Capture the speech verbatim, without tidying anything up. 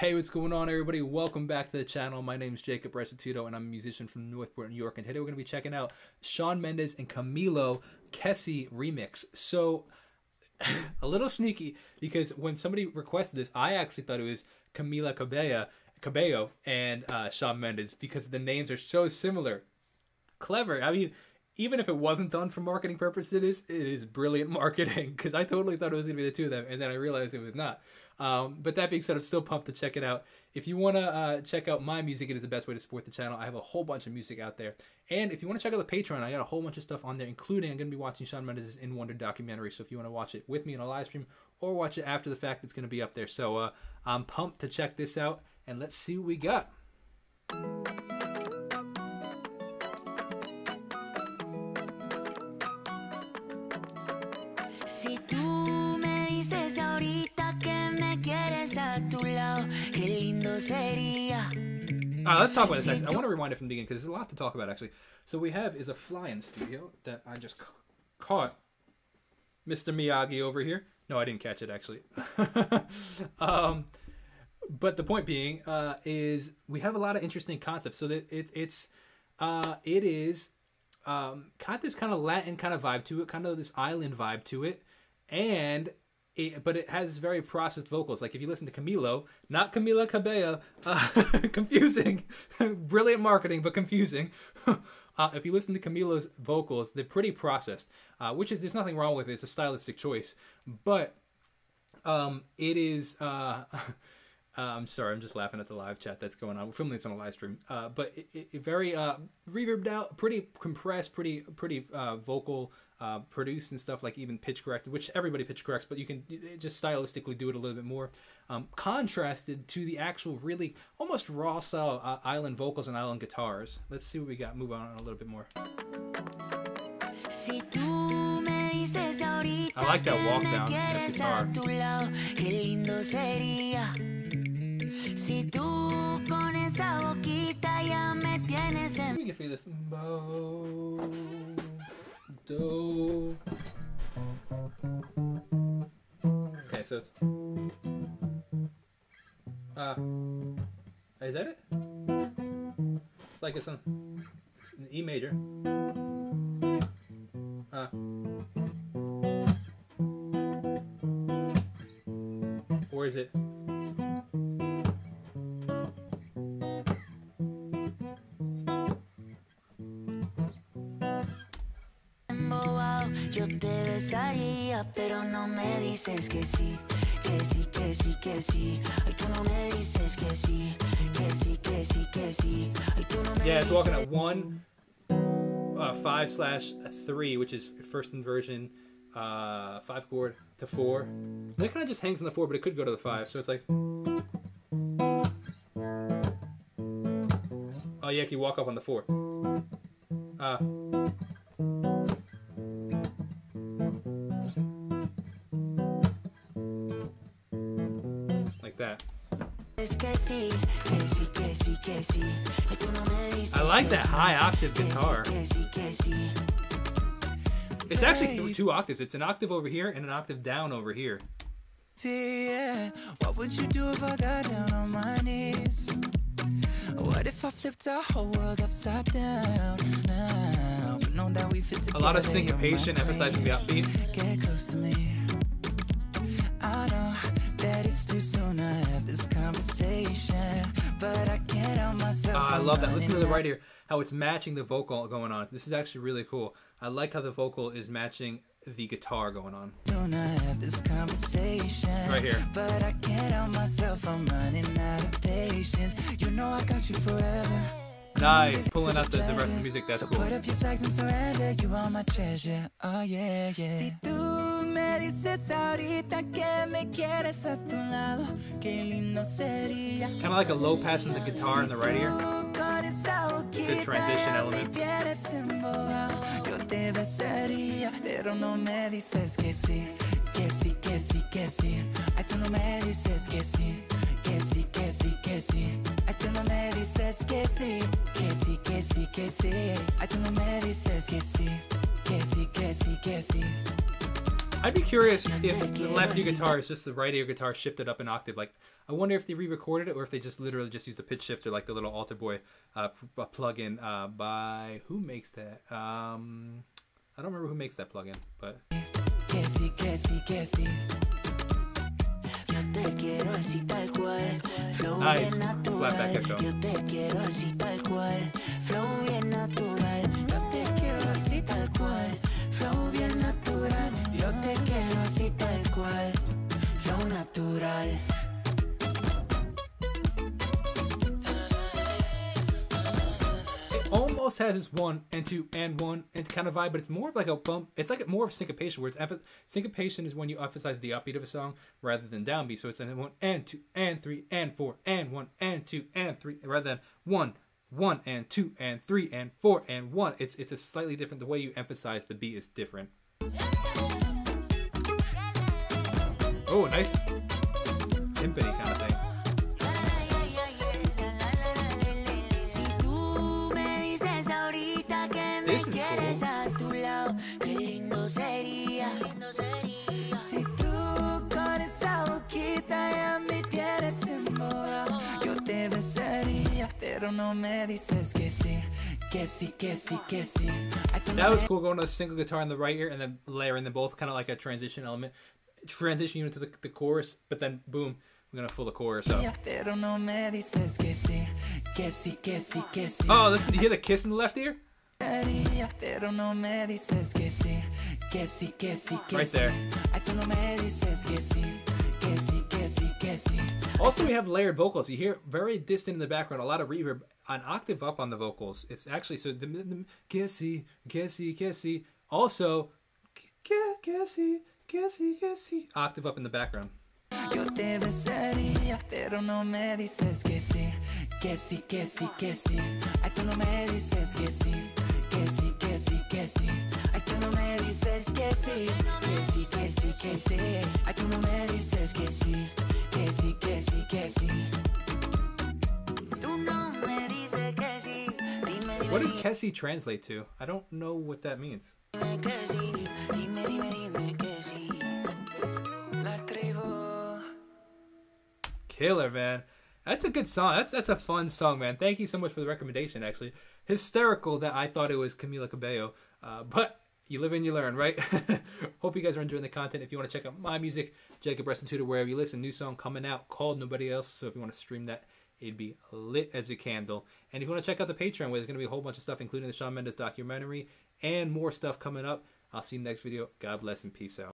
Hey, what's going on, everybody? Welcome back to the channel. My name is Jacob Restituto, and I'm a musician from Northport, New York. And today we're going to be checking out Shawn Mendes and Camilo Kesi remix. So, a little sneaky, because when somebody requested this, I actually thought it was Camila Cabello, Cabello and uh, Shawn Mendes, because the names are so similar. Clever. I mean, even if it wasn't done for marketing purposes, it is, it is brilliant marketing, because I totally thought it was going to be the two of them, and then I realized it was not. Um, but that being said, I'm still pumped to check it out. If you want to uh, check out my music, it is the best way to support the channel. I have a whole bunch of music out there. And if you want to check out the Patreon, I got a whole bunch of stuff on there, including I'm going to be watching Shawn Mendes' In Wonder documentary. So if you want to watch it with me in a live stream or watch it after the fact, it's going to be up there. So uh, I'm pumped to check this out, and let's see what we got. Si tú me dices ahorita Alright, let's talk about this. Actually, I want to rewind it from the beginning because there's a lot to talk about actually. So we have is a fly in studio that I just caught. Mister Miyagi over here. No, I didn't catch it actually. um, but the point being uh, is we have a lot of interesting concepts. So that it, it's uh, it is um, got this kind of Latin kind of vibe to it, kind of this island vibe to it, and. It, but it has very processed vocals. Like if you listen to Camilo, not Camila Cabello, uh, confusing, brilliant marketing, but confusing. uh, if you listen to Camilo's vocals, they're pretty processed, uh, which is, there's nothing wrong with it. It's a stylistic choice, but um, it is, uh, I'm sorry, I'm just laughing at the live chat that's going on. We're filming this on a live stream, uh, but it, it, it very uh, reverbed out, pretty compressed, pretty, pretty uh, vocal, Uh, produced and stuff, like even pitch corrected, which everybody pitch corrects, but you can just stylistically do it a little bit more. Um, contrasted to the actual really almost raw style uh, island vocals and island guitars. Let's see what we got. Move on a little bit more. I like that walk down. That guitar. We can feel this. Bow. Do. Okay, so it's, uh, is that it? It's like it's an, it's an E major. Uh, or is it? Pero no me dices que sí, que sí, que sí, que sí. Ay, tú no me dices que sí, que sí, que sí, que sí. Ay, tú no me yeah, it's walking at one uh, five slash three, which is first inversion, uh, five chord to four. And it kind of just hangs on the four, but it could go to the five. So it's like, oh yeah, you walk up on the four. Uh, That. I like that high octave guitar. It's actually th two octaves. It's an octave over here and an octave down over here. What would you do if I got down on my knees? What if I flipped our whole world upside down? A lot of syncopation, emphasizing the upbeat. Get close to me. I know that it's too soon to have this conversation, but I can't help myself. Ah, I love that. Listen to the right ear, how it's matching the vocal going on. This is actually really cool. I like how the vocal is matching the guitar going on. Don't have this conversation right here. But I can't help myself. I'm running out of patience. You know I got you forever. Nice, pulling out the, the rest of the music, that's so cool. Put up your flags and surrender, you are my treasure, oh yeah, yeah. Si tú me dices ahorita que me quieres a tu lado, que lindo sería. Kind of like a low pass in the guitar in the right ear. Good transition element. Yo te besaría, pero no me dices que sí, que sí, que sí, que sí. Ay, tú no me dices que sí, que sí, que sí, que sí. Ay, tú no me dices que sí. Que sí, que sí, que sí. Ay, tú no me dices que sí, que sí, que sí, que sí. I'd be curious if the left ear guitar is just the right ear guitar shifted up an octave. Like, I wonder if they re-recorded it or if they just literally just used the pitch shifter, like the little Alter Boy uh, plug-in uh, by... Who makes that? Um, I don't remember who makes that plug-in, but... Kesi, Kesi, Kesi. Yo te quiero así tal cual. Flow bien natural. Yo te quiero así tal cual. Flow bien natural. Yo te quiero así tal cual. Flow bien natural. Yo te quiero así tal cual. Flow natural. Almost has this one and two and one and kind of vibe, but it's more of like a bump. It's like more of syncopation, where it's emph syncopation is when you emphasize the upbeat of a song rather than downbeat. So it's an one and two and three and four and one and two and three rather than one one and two and three and four and one. It's it's a slightly different. The way you emphasize the beat is different. Oh, nice timpani kind of thing. That was cool, going to a single guitar in the right ear and then layering them both, kind of like a transition element, transition you into the, the chorus, but then boom, we're gonna fill the chorus up. Oh, listen, you hear the kiss in the left ear? Right there. Also, we have layered vocals. You hear very distant in the background, a lot of reverb, an octave up on the vocals. It's actually, so the, the Kesi, Kesi, Kesi. Also, Kesi, Kesi, Kesi. Octave up in the background. Yo te besaría, pero no me dices que sí, que sí, que sí, que sí. Ay, tú no me dices que sí, que sí, que sí, que sí. Ay, tú no me dices que sí, que sí, que sí, que sí. Ay, tú no me dices que sí, que sí, que sí, que sí. Tú no me dices que sí. Dime, dime. What does Kesi translate to? I don't know what that means. Killer, man. That's a good song. That's that's a fun song, man. Thank you so much for the recommendation, actually. Hysterical that I thought it was Camila Cabello. Uh, but you live and you learn, right? Hope you guys are enjoying the content. If you want to check out my music, Jacob Restituto, wherever you listen. New song coming out called Nobody Else. So if you want to stream that, it'd be lit as a candle. And if you want to check out the Patreon, where there's going to be a whole bunch of stuff, including the Shawn Mendes documentary and more stuff coming up. I'll see you in the next video. God bless and peace out.